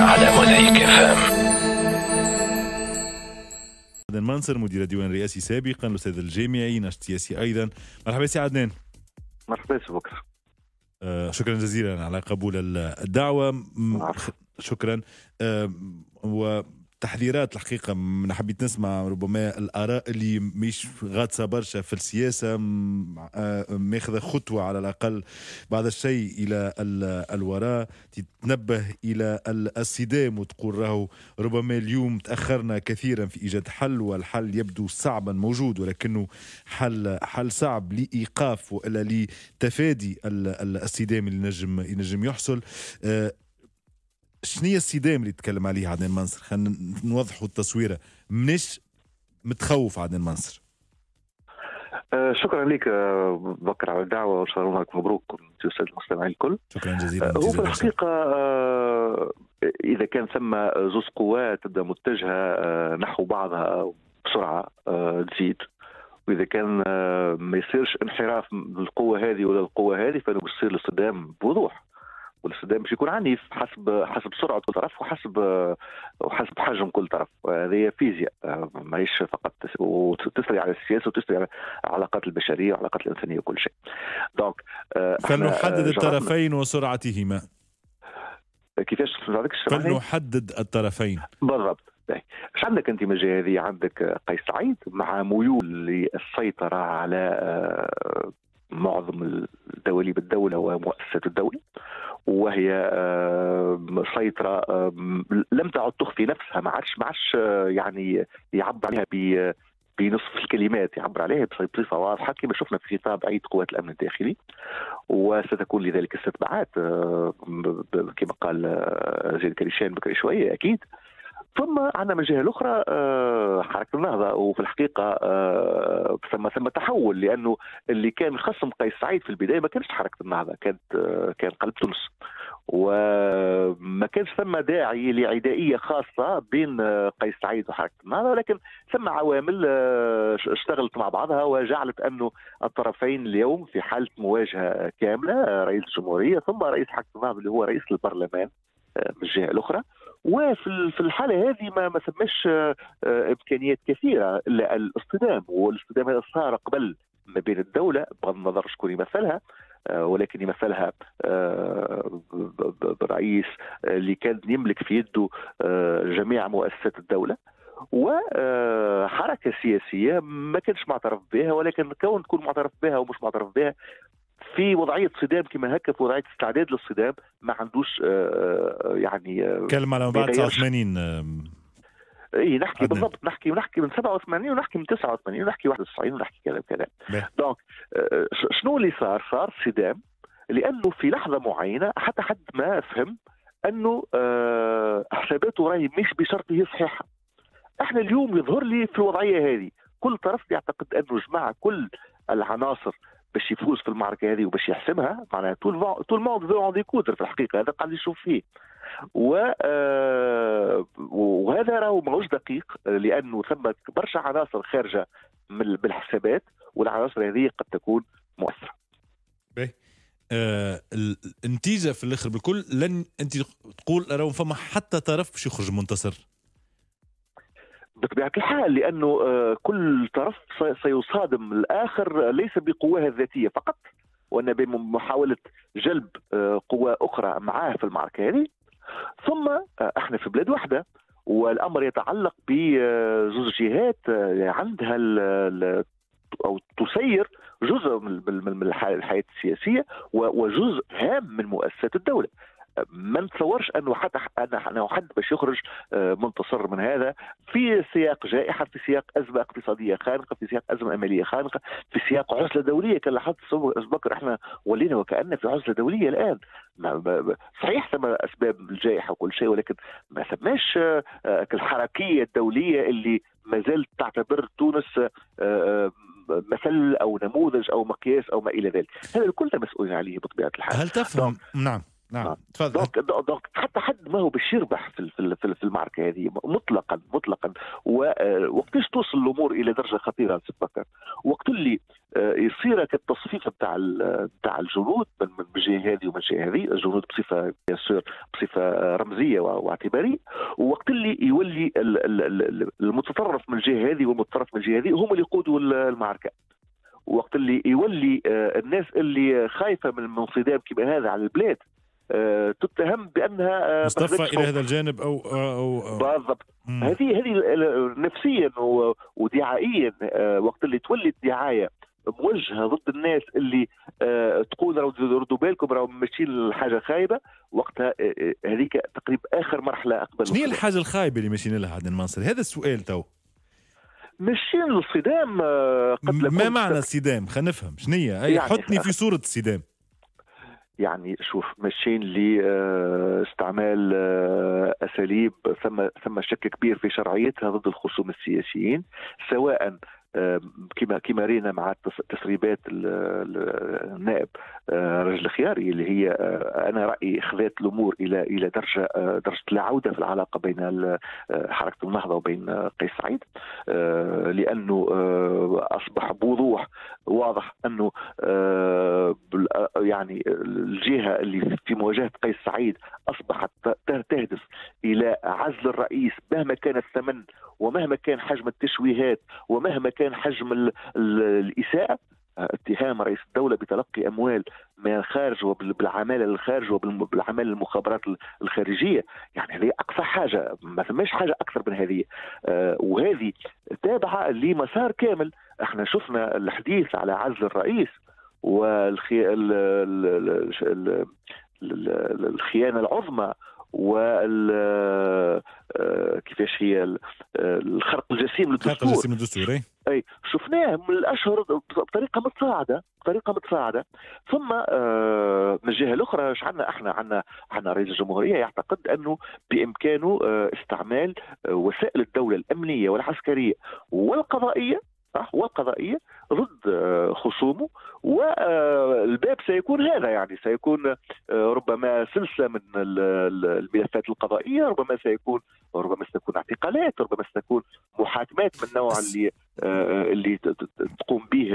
على موزاييك FM. عدنان منصر مدير الديوان الرئاسي سابقا، الاستاذ الجامعي، ناشط سياسي ايضا. مرحبا سي عدنان. مرحبا سي بكر. شكرا جزيلا على قبول الدعوة. شكرا. وتحذيرات الحقيقة من حبيت نسمع ربما الآراء اللي مش غاطسة برشا في السياسة، ماخذة خطوة على الأقل بعد الشيء إلى الوراء، تتنبه إلى الصدام وتقول راهو ربما اليوم تأخرنا كثيرا في إيجاد حل، والحل يبدو صعبا موجود ولكنه حل صعب لإيقاف وإلا لتفادي الصدام اللي ينجم يحصل. شنو هي الصدام اللي يتكلم عليه عدنان منصر؟ خلينا نوضحوا التصويره. منش متخوف عدنان منصر؟ شكرا لك بكر على الدعوه، وشكرا مبروك سيد المستمعين الكل. شكرا جزيلا. هو في الحقيقه اذا كان ثم زوج قوات تبدا متجهه نحو بعضها بسرعه تزيد، واذا كان ما يصيرش انحراف للقوه هذه ولا القوه هذه فانه باش يصير الصدام بوضوح، والصدام باش يكون عنيف حسب سرعه كل طرف وحسب حجم كل طرف. هذه فيزياء ماهيش فقط، وتسري على السياسه وتسري على العلاقات البشريه والعلاقات الانسانيه وكل شيء. دونك فلنحدد الطرفين وسرعتهما. كيفاش فلنحدد الطرفين بالضبط. اش عندك انت من الجهه هذه؟ عندك قيس سعيد مع ميول للسيطره على معظم الدواليب الدولة ومؤسسات الدولة، وهي سيطرة لم تعد تخفي نفسها، ما عادش يعني يعبر عليها بنصف الكلمات، يعبر عليها بصفة واضحة كما شفنا في خطاب عيد قوات الأمن الداخلي، وستكون لذلك استتباعات كما قال زيد كريشان بكري شوية أكيد. ثم عندنا من جهه الاخرى حركه النهضه، وفي الحقيقه ثم تحول، لانه اللي كان خصم قيس سعيد في البدايه ما كانش حركه النهضه، كان قلب تونس، وما كانش ثم داعي لعدائيه خاصه بين قيس سعيد وحركه النهضه، ولكن ثم عوامل اشتغلت مع بعضها وجعلت انه الطرفين اليوم في حاله مواجهه كامله، رئيس الجمهوريه ثم رئيس حركه النهضه اللي هو رئيس البرلمان من الجهه الاخرى. وفي الحاله هذه ما ثماش امكانيات كثيره الا الاصطدام، والاصطدام هذا صار قبل ما بين الدوله بغض النظر شكون يمثلها، ولكن يمثلها رئيس اللي كان يملك في يده جميع مؤسسات الدوله، وحركه سياسيه ما كانش معترف بها، ولكن كون تكون معترف بها ومش معترف بها في وضعيه صدام كما هكا، في وضعيه استعداد للصدام ما عندوش يعني كلمه على بعد 89. اي نحكي بالضبط، نحكي من 87 ونحكي من 89 ونحكي 91 ونحكي كلام. دونك شنو اللي صار صدام، لانه في لحظه معينه حتى حد ما فهم انه حساباته راهي مش بشرطه صحيحه. احنا اليوم يظهر لي في الوضعيه هذه كل طرف يعتقد انه جمع كل العناصر باش يفوز في المعركه هذه وباش يحسمها، معناها طول الموند فو اون ديكوتر في الحقيقه، هذا قاعد نشوف فيه. وهذا راهو ماهوش دقيق، لانه ثم برشا عناصر خارجه من بالحسابات، والعناصر هذه قد تكون مؤثره. باهي النتيجه في الاخر بالكل لن انت تقول راهو فما حتى طرف باش يخرج منتصر. بطبيعة الحال، لأنه كل طرف سيصادم الآخر ليس بقواه الذاتية فقط، وأن بمحاولة جلب قوى أخرى معاه في المعركة هذه. ثم احنا في بلاد واحدة، والأمر يتعلق بزوج جهات عندها أو تسير جزء من الحياة السياسية وجزء هام من مؤسسات الدولة. ما نتصورش انه حد باش يخرج منتصر من هذا في سياق جائحه، في سياق ازمه اقتصاديه خانقه، في سياق ازمه امنيه خانقه، في سياق عزله دوليه. كان لاحظت بكر احنا ولينا وكاننا في عزله دوليه الان. صحيح ثم اسباب الجائحه وكل شيء، ولكن ما ثماش الحركيه الدوليه اللي ما زالت تعتبر تونس مثل او نموذج او مقياس او ما الى ذلك. هذا الكل مسؤولين عليه بطبيعه الحال. هل تفهم؟ نعم نعم تفضل. دونك حتى حد ما هو باش يربح في المعركه هذه مطلقا. وقتاش توصل الامور الى درجه خطيره سباكا، وقت اللي يصير كالتصفيف نتاع الجنود من جهه هذه ومن جهه هذه، الجنود بصفه رمزيه واعتباريه، وقت اللي يولي المتطرف من الجهه هذه والمتطرف من الجهه هذه هم اللي يقودوا المعركه، وقت اللي يولي الناس اللي خايفه من الانصدام كما هذا على البلاد تتهم بانها مصطفى الى هذا الجانب او بالضبط. هذه نفسيا ودعائيا، وقت اللي تولي الدعايه موجهه ضد الناس اللي تقول ردوا بالكم راهم ماشيين لحاجه خايبه، وقتها هذيك تقريبا اخر مرحله اقبل. شنو هي الحاجه الخايبه اللي ماشيين لها عدنان منصر؟ هذا السؤال تو. ماشيين للصدام. ما معنى الصدام؟ خلينا نفهم شنو هي؟ اي يعني حطني في صوره الصدام. يعني شوف، ماشيين لاستعمال اساليب ثم شك كبير في شرعيتها ضد الخصوم السياسيين، سواء كما رينا مع تسريبات النائب رجل الخياري، اللي هي انا رايي خذات الامور الى درجه لا عوده في العلاقه بين حركه النهضه وبين قيس سعيد، لانه اصبح بوضوح واضح انه يعني الجهه اللي في مواجهه قيس سعيد اصبحت تهدف الى عزل الرئيس مهما كان الثمن، ومهما كان حجم التشويهات، ومهما كان حجم الإساءة. اتهام رئيس الدولة بتلقي أموال من الخارج وبالعمالة للخارج وبالعمالة للمخابرات الخارجية، يعني هذه أقصى حاجة، ما ثماش حاجة أكثر من هذه. وهذه تابعة لمسار كامل، احنا شفنا الحديث على عزل الرئيس والخيانة العظمى كيفاش هي الخرق الجسيم للدستور، اي شفناه من الاشهر بطريقه متصاعده. ثم من الجهه الاخرى شعنا احنا رئيس الجمهوريه يعتقد انه بامكانه استعمال وسائل الدوله الامنيه والعسكريه والقضائيه ضد خصومه، والباب سيكون هذا، يعني سيكون ربما سلسله من الملفات القضائيه، ربما ستكون اعتقالات، ربما ستكون محاكمات من النوع اللي تقوم به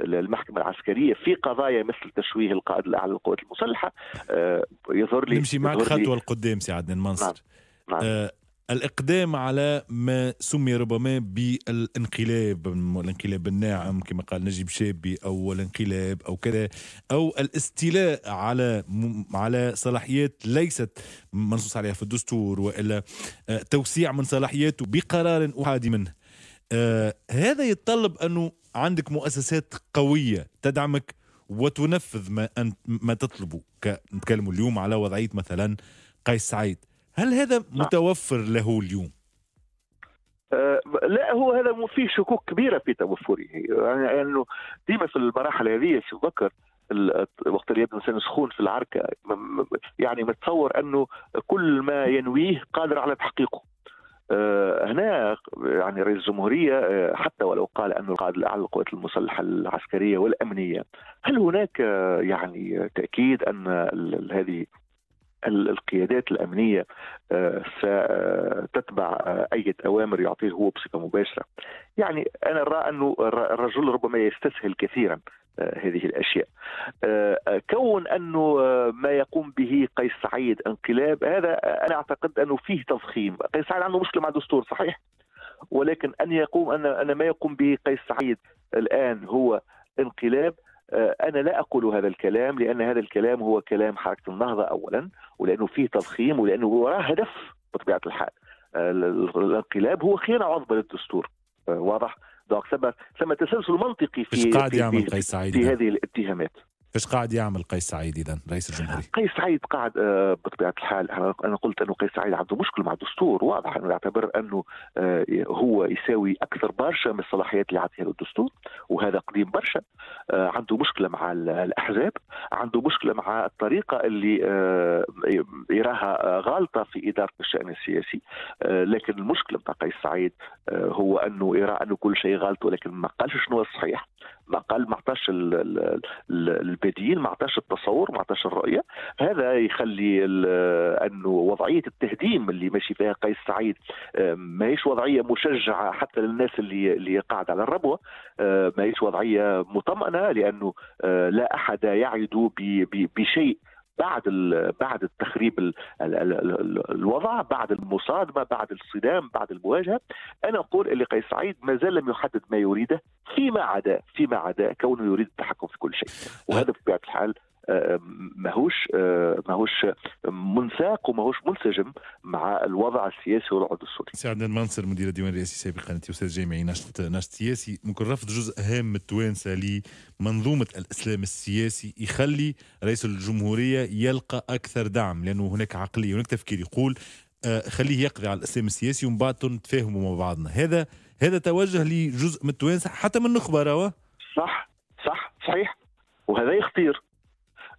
المحكمه العسكريه في قضايا مثل تشويه القائد الاعلى للقوات المسلحه. يظهر لي نمشي معك خطوه لقدام سي عدنان منصر. نعم. الإقدام على ما سمي ربما بالانقلاب الناعم كما قال نجيب شابي، أو الانقلاب أو كذا، أو الاستيلاء على صلاحيات ليست منصوص عليها في الدستور، وإلا توسيع من صلاحياته بقرار أحادي منه. هذا يتطلب أنه عندك مؤسسات قوية تدعمك وتنفذ ما تطلبه. نتكلموا اليوم على وضعية مثلا قيس سعيد، هل هذا متوفر له اليوم؟ لا، هو هذا فيه شكوك كبيرة في توفره، يعني أنه ديما في المراحل هذه تذكر وقت اللي يبدو إنسان سخون في العركة، يعني متصور أنه كل ما ينويه قادر على تحقيقه. هنا يعني رئيس الجمهورية حتى ولو قال أنه القائد الأعلى للقوات المسلحة العسكرية والأمنية، هل هناك يعني تأكيد أن هذه القيادات الأمنية ستتبع أي أوامر يعطيه هو بصفة مباشرة؟ يعني أنا أرى أنه الرجل ربما يستسهل كثيرا هذه الأشياء. كون أنه ما يقوم به قيس سعيد انقلاب، هذا أنا أعتقد أنه فيه تضخيم. قيس سعيد عنده مشكلة مع الدستور صحيح، ولكن أن ما يقوم به قيس سعيد الآن هو انقلاب، أنا لا أقول هذا الكلام، لأن هذا الكلام هو كلام حركة النهضة أولا، ولأنه فيه تضخيم، ولأنه وراه هدف بطبيعة الحال. الانقلاب هو خيانة عظمى للدستور، واضح. دونك ثم تسلسل منطقي في هذه الاتهامات. ايش قاعد يعمل قيس سعيد اذا رئيس الجمهوريه؟ قيس سعيد قاعد بطبيعه الحال، انا قلت انه قيس سعيد عنده مشكله مع الدستور، واضح انه يعتبر انه هو يساوي اكثر برشا من الصلاحيات اللي عطيها له الدستور، وهذا قديم برشا. عنده مشكله مع الاحزاب، عنده مشكله مع الطريقه اللي يراها غالطه في اداره الشان السياسي. لكن المشكله مع قيس سعيد هو انه يرى انه كل شيء غلط، ولكن ما قالش شنو الصحيح، ما عطاش الباديين ما عطاش التصور، ما عطاش الرؤيه. هذا يخلي انه وضعيه التهديم اللي ماشي فيها قيس سعيد ماهيش وضعيه مشجعه حتى للناس اللي قاعد على الربوه، ماهيش وضعيه مطمئنه، لانه لا احد يعد بشيء بعد التخريب الوضع، بعد المصادمه، بعد الصدام، بعد المواجهه. انا اقول اللي قيس سعيد ما زال لم يحدد ما يريده، فيما عدا كونه يريد التحكم في كل شيء، وهذا بطبيعه الحال ماهوش منساق وماهوش منسجم مع الوضع السياسي والوضع السوري. سي عدنان منصر مدير الديوان الرئاسي سابقا، استاذ جامعي ناشط سياسي، ممكن رفض جزء هام من التوانسه لمنظومه الاسلام السياسي يخلي رئيس الجمهوريه يلقى اكثر دعم، لانه هناك عقليه هناك تفكير يقول خليه يقضي على الاسلام السياسي ومن بعد نتفاهموا مع بعضنا. هذا توجه لجزء من التوانسه حتى من النخبه. صح صحيح، وهذا يختير،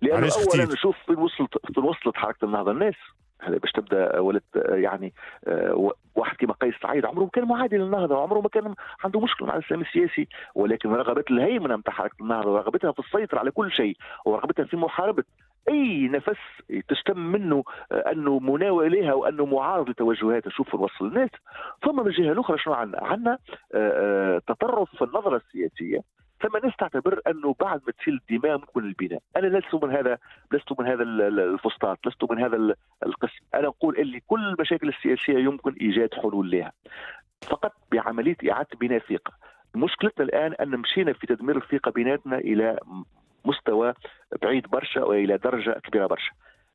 لأنه أولا نشوف في وصلت حركة النهضة الناس هذا باش تبدا ولد، يعني واحد كيما قيس سعيد عمره ما كان معادي للنهضه، وعمره ما كان عنده مشكل مع الاسلام السياسي، ولكن رغبه الهيمنه نتاع حركه النهضه ورغبتها في السيطره على كل شيء ورغبتها في محاربه اي نفس تشتم منه انه مناوئ لها وانه معارض لتوجهاتها. شوفوا وصل الناس. ثم من جهه اخرى شنو عندنا تطرف في النظره السياسيه، ثم ناس تعتبر انه بعد ما تسيل الدماء ممكن البناء. انا لست من هذا الفسطاط، لست من هذا القسم. انا اقول اللي كل المشاكل السياسيه يمكن ايجاد حلول لها فقط بعمليه اعاده بناء الثقه. مشكلتنا الان ان مشينا في تدمير الثقه بيناتنا الى مستوى بعيد برشا والى درجه كبيره برشا.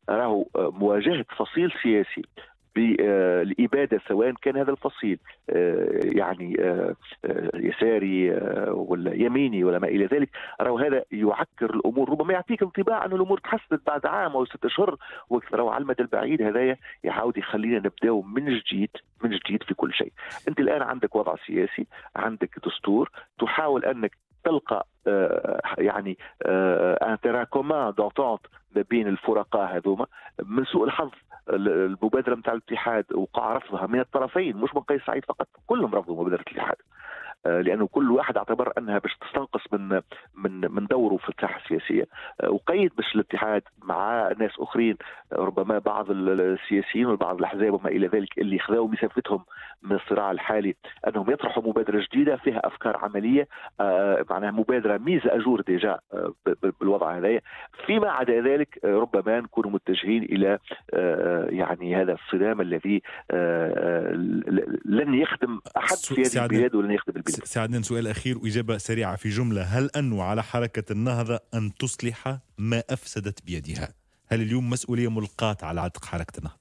راهو مواجهه فصيل سياسي بالإبادة، سواء كان هذا الفصيل يعني يساري ولا يميني ولا ما إلى ذلك، راهو هذا يعكر الأمور. ربما يعطيك انطباع أن الأمور تحسنت بعد عام أو 6 أشهر، راهو على المدى البعيد هذايا يعاود يخلينا نبداو من جديد في كل شيء. أنت الآن عندك وضع سياسي، عندك دستور، تحاول أنك تلقى يعني ان تراكومان دونتونت ما بين الفرقاء هذوما. من سوء الحظ المبادره نتاع الاتحاد وقع رفضها من الطرفين، مش من قيس سعيد فقط، كلهم رفضوا مبادره الاتحاد، لانه كل واحد اعتبر انها باش تستنقص من دوره في الساحه السياسيه. وقيد باش الاتحاد مع ناس اخرين، ربما بعض السياسيين وبعض الاحزاب وما الى ذلك، اللي خذوا مسافتهم من الصراع الحالي انهم يطرحوا مبادره جديده فيها افكار عمليه، معناها مبادره ميزه اجور ديجا بالوضع هذايا. فيما عدا ذلك ربما نكونوا متجهين الى يعني هذا الصدام الذي لن يخدم احد سيادة البلاد ولن يخدم البلاد. سعدنا سؤال أخير وإجابة سريعة في جملة، هل أنه على حركة النهضة أن تصلح ما أفسدت بيدها؟ هل اليوم مسؤولية ملقاة على عاتق حركة النهضة؟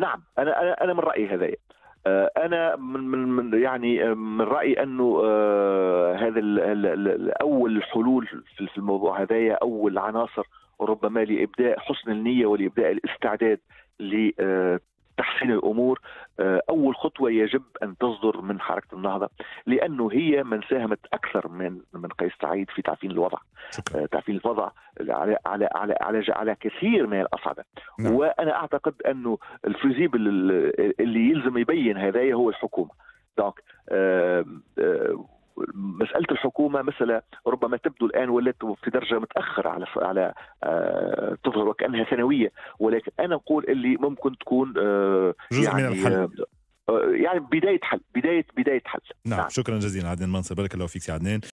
نعم، أنا من رأيي هذايا. أنا من رأيي أنه هذا أول حلول في الموضوع هذايا، أول عناصر ربما لإبداء حسن النية ولإبداء الاستعداد ل تحسين الأمور. أول خطوة يجب أن تصدر من حركة النهضة، لأنه هي من ساهمت أكثر من قيس سعيد في تعفين الوضع. تعفين الوضع على كثير من الأصعدة. نعم. وأنا أعتقد أنه الفيزيبل اللي يلزم يبين هذا هو الحكومة. دونك مسألة الحكومة مسألة ربما تبدو الآن ولات في درجة متأخرة على تظهر وكأنها ثانوية، ولكن أنا أقول اللي ممكن تكون جزء من الحل، يعني بداية حل. نعم. شكرا جزيلا عدنان منصر، بارك الله فيك سي عدنان.